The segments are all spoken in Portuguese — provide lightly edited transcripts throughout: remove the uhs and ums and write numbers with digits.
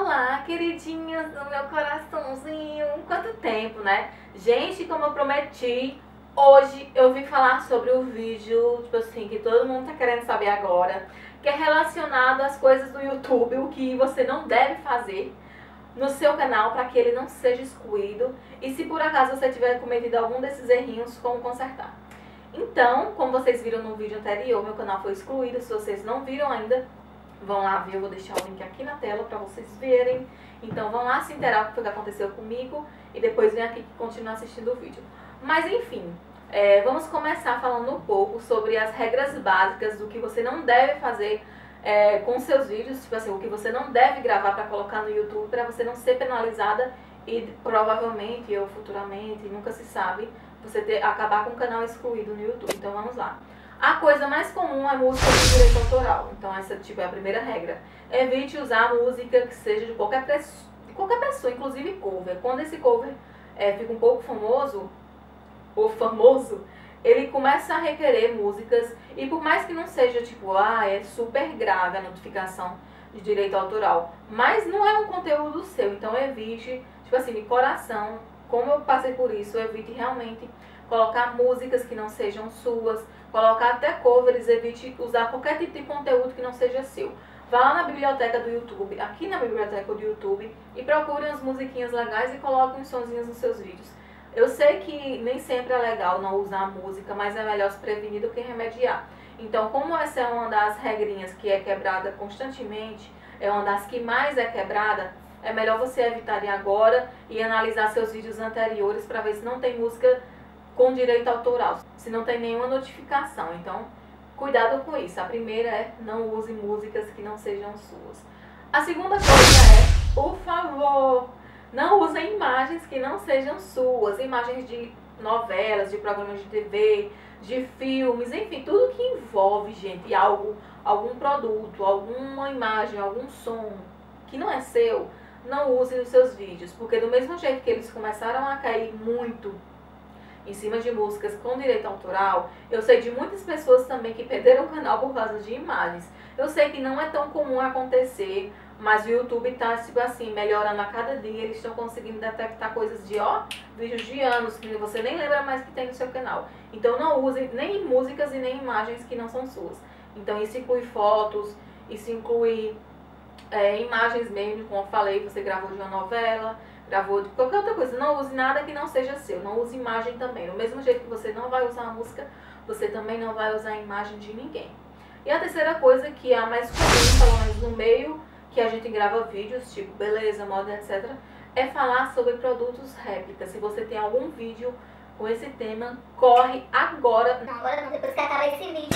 Olá, queridinhas do meu coraçãozinho! Quanto tempo, né? Gente, como eu prometi, hoje eu vim falar sobre o vídeo, tipo assim, que todo mundo tá querendo saber agora, que é relacionado às coisas do YouTube, o que você não deve fazer no seu canal para que ele não seja excluído e se por acaso você tiver cometido algum desses errinhos, como consertar. Então, como vocês viram no vídeo anterior, meu canal foi excluído, se vocês não viram ainda, vão lá ver, eu vou deixar o link aqui na tela pra vocês verem. Então vão lá se inteirar com o que aconteceu comigo e depois vem aqui continuar assistindo o vídeo. Mas enfim, vamos começar falando um pouco sobre as regras básicas do que você não deve fazer com seus vídeos. Tipo assim, o que você não deve gravar pra colocar no YouTube pra você não ser penalizada e provavelmente, ou futuramente, nunca se sabe, você acabar com um canal excluído no YouTube. Então vamos lá. A coisa mais comum é música de direito autoral, então essa tipo, é a primeira regra. Evite usar música que seja de qualquer pessoa, inclusive cover. Quando esse cover fica um pouco famoso, ou famoso, ele começa a requerer músicas e por mais que não seja tipo, é super grave a notificação de direito autoral, mas não é um conteúdo seu, então evite, tipo assim, de coração, como eu passei por isso, evite realmente colocar músicas que não sejam suas, colocar até covers, evite usar qualquer tipo de conteúdo que não seja seu. Vá lá na biblioteca do YouTube, aqui na biblioteca do YouTube, e procure umas musiquinhas legais e coloque uns sonzinhos nos seus vídeos. Eu sei que nem sempre é legal não usar música, mas é melhor se prevenir do que remediar. Então, como essa é uma das regrinhas que é quebrada constantemente, é uma das que mais é quebrada, é melhor você evitar de agora e analisar seus vídeos anteriores para ver se não tem música com direito autoral, se não tem nenhuma notificação. Então, cuidado com isso. A primeira é não use músicas que não sejam suas. A segunda coisa é, por favor, não usem imagens que não sejam suas. Imagens de novelas, de programas de TV, de filmes, enfim, tudo que envolve, gente, algo, algum produto, alguma imagem, algum som que não é seu, não use nos seus vídeos. Porque do mesmo jeito que eles começaram a cair muito em cima de músicas com direito autoral, eu sei de muitas pessoas também que perderam o canal por causa de imagens. Eu sei que não é tão comum acontecer, mas o YouTube está, tipo assim, melhorando a cada dia. Eles estão conseguindo detectar coisas de, vídeos de anos que você nem lembra mais que tem no seu canal. Então não usem nem músicas e nem imagens que não são suas. Então isso inclui fotos, isso inclui imagens mesmo, como eu falei, você gravou de uma novela, gravou de qualquer outra coisa. Não use nada que não seja seu, não use imagem também. Do mesmo jeito que você não vai usar a música, você também não vai usar a imagem de ninguém. E a terceira coisa, que é a mais comum, pelo menos no meio que a gente grava vídeos, tipo beleza, moda, etc., é falar sobre produtos réplica. Se você tem algum vídeo com esse tema, corre agora, não, depois que acabar esse vídeo,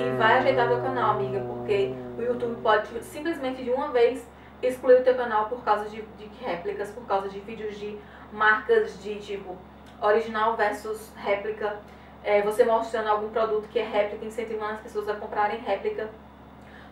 e vai ajeitar teu canal, amiga, porque o YouTube pode simplesmente de uma vez excluir o teu canal por causa de réplicas, por causa de vídeos de marcas de tipo original versus réplica, você mostrando algum produto que é réplica, incentivando as pessoas a comprarem réplica.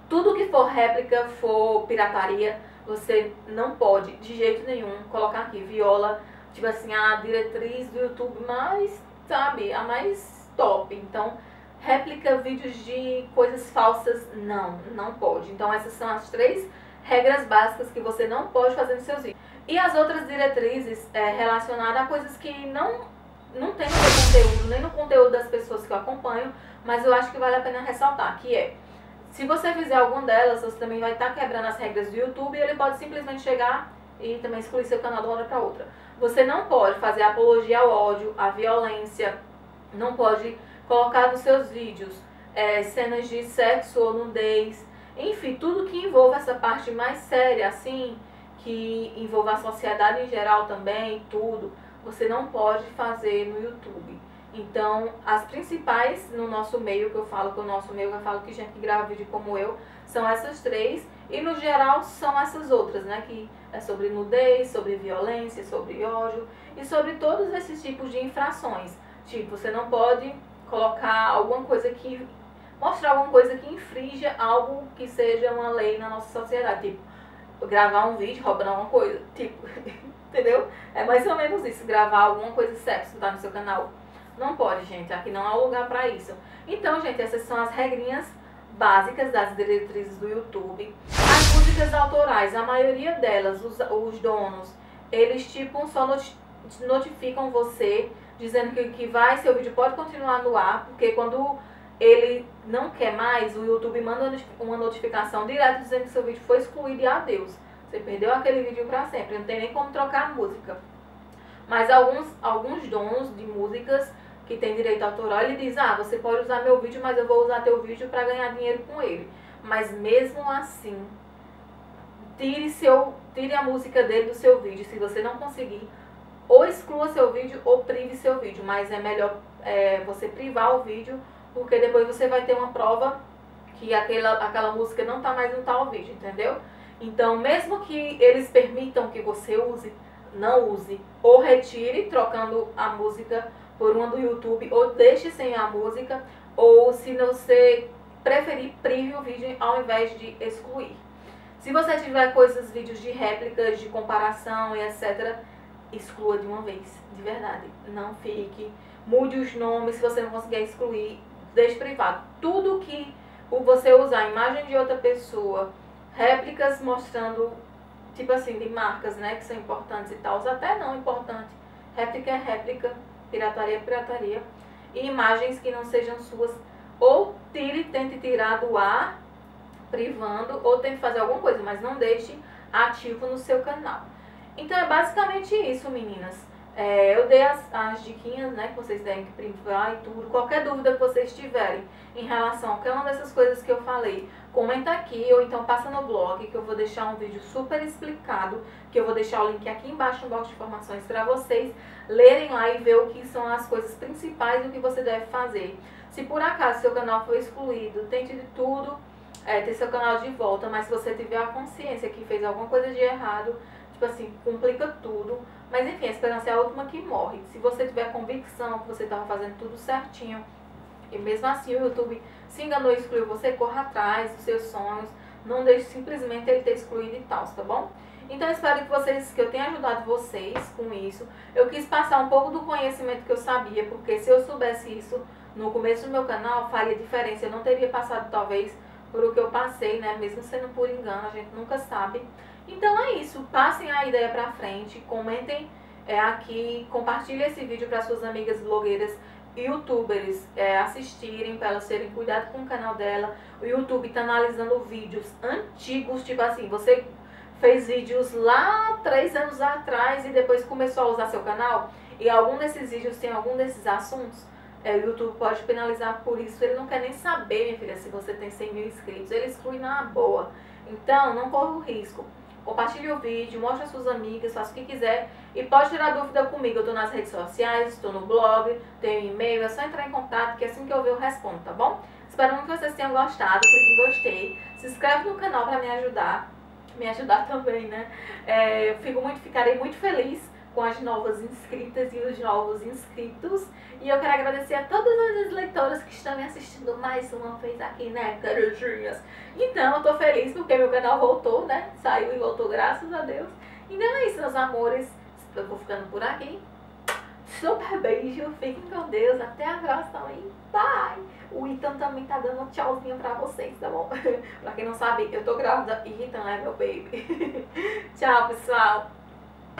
Tudo que for réplica, for pirataria, você não pode de jeito nenhum colocar aqui, viola, tipo assim, a diretriz do YouTube mais, sabe, a mais top. Então, réplica, vídeos de coisas falsas, não pode. Então essas são as três regras básicas que você não pode fazer nos seus vídeos. E as outras diretrizes relacionadas a coisas que não tem no meu conteúdo, nem no conteúdo das pessoas que eu acompanho, mas eu acho que vale a pena ressaltar, que é, se você fizer alguma delas, você também vai estar quebrando as regras do YouTube e ele pode simplesmente chegar e também excluir seu canal de uma hora para outra. Você não pode fazer apologia ao ódio, à violência, não pode colocar nos seus vídeos cenas de sexo ou nudez, enfim, tudo que envolva essa parte mais séria, assim, que envolva a sociedade em geral também, tudo, você não pode fazer no YouTube. Então, as principais no nosso meio, que eu falo que o nosso meio, eu falo que gente que grava vídeo como eu, são essas três, e no geral são essas outras, né, que é sobre nudez, sobre violência, sobre ódio, e sobre todos esses tipos de infrações. Tipo, você não pode colocar alguma coisa que mostrar alguma coisa que infrinja algo que seja uma lei na nossa sociedade. Tipo, gravar um vídeo roubando alguma coisa. Tipo, entendeu? É mais ou menos isso. Gravar alguma coisa sexo, tá, no seu canal. Não pode, gente. Aqui não há lugar pra isso. Então, gente, essas são as regrinhas básicas das diretrizes do YouTube. As músicas autorais, a maioria delas, os donos, eles tipo só notificam você dizendo que vai, seu vídeo pode continuar no ar, porque quando ele não quer mais, o YouTube manda uma notificação direto dizendo que seu vídeo foi excluído e adeus. Você perdeu aquele vídeo pra sempre, não tem nem como trocar a música. Mas alguns donos de músicas que tem direito autoral, ele diz, ah, você pode usar meu vídeo, mas eu vou usar teu vídeo pra ganhar dinheiro com ele. Mas mesmo assim, tire a música dele do seu vídeo, se você não conseguir. Ou exclua seu vídeo ou prive seu vídeo, mas é melhor você privar o vídeo, porque depois você vai ter uma prova que aquela música não tá mais no tal vídeo, entendeu? Então, mesmo que eles permitam que você use, não use, ou retire, trocando a música por uma do YouTube, ou deixe sem a música, ou se você preferir, prive o vídeo ao invés de excluir. Se você tiver vídeos de réplicas, de comparação e etc., exclua de uma vez, de verdade. Não fique, mude os nomes, se você não conseguir excluir, deixe privado. Tudo que você usar a imagem de outra pessoa, réplicas mostrando, tipo assim, de marcas, né, que são importantes e tal, até não importante. Réplica é réplica, pirataria é pirataria. E imagens que não sejam suas, ou tente tirar do ar, privando, ou tente fazer alguma coisa, mas não deixe ativo no seu canal. Então é basicamente isso, meninas. Eu dei as diquinhas, né, que vocês têm que privar e tudo. Qualquer dúvida que vocês tiverem em relação a qualquer uma dessas coisas que eu falei, comenta aqui ou então passa no blog, que eu vou deixar um vídeo super explicado, que eu vou deixar o link aqui embaixo no box de informações para vocês lerem lá e ver o que são as coisas principais e o que você deve fazer. Se por acaso seu canal foi excluído, tente de tudo ter seu canal de volta, mas se você tiver a consciência que fez alguma coisa de errado, assim, complica tudo, mas enfim, a esperança é a última que morre. Se você tiver convicção que você estava fazendo tudo certinho e mesmo assim o YouTube se enganou e excluiu você, corra atrás dos seus sonhos, não deixe simplesmente ele ter excluído e tal, tá bom? Então espero que eu tenha ajudado vocês com isso. Eu quis passar um pouco do conhecimento que eu sabia, porque se eu soubesse isso no começo do meu canal, faria diferença, eu não teria passado talvez por o que eu passei, né, mesmo sendo por engano, a gente nunca sabe. Então é isso, passem a ideia pra frente, comentem aqui, compartilhem esse vídeo para suas amigas blogueiras e youtubers assistirem, para elas terem cuidado com o canal dela. O YouTube tá analisando vídeos antigos, tipo assim, você fez vídeos lá 3 anos atrás e depois começou a usar seu canal e algum desses vídeos tem algum desses assuntos, o YouTube pode penalizar por isso. Ele não quer nem saber, minha filha, se você tem 100 mil inscritos, ele exclui na boa. Então não corra o risco. Compartilhe o vídeo, mostre às suas amigas, faça o que quiser. E pode tirar dúvida comigo, eu tô nas redes sociais, tô no blog, tenho e-mail, é só entrar em contato que assim que eu ver eu respondo, tá bom? Espero muito que vocês tenham gostado, clique em gostei, se inscreve no canal pra me ajudar também, né? Ficarei muito feliz com as novas inscritas e os novos inscritos. E eu quero agradecer a todas as leitoras que estão me assistindo mais uma vez aqui, né, carujinhas? Então, eu tô feliz porque meu canal voltou, né? Saiu e voltou, graças a Deus. Então é isso, meus amores. Eu vou ficando por aqui. Super beijo, fiquem com Deus. Até a próxima e bye! O Ethan também tá dando um tchauzinho pra vocês, tá bom? Pra quem não sabe, eu tô grávida e Ethan é meu baby. Tchau, pessoal!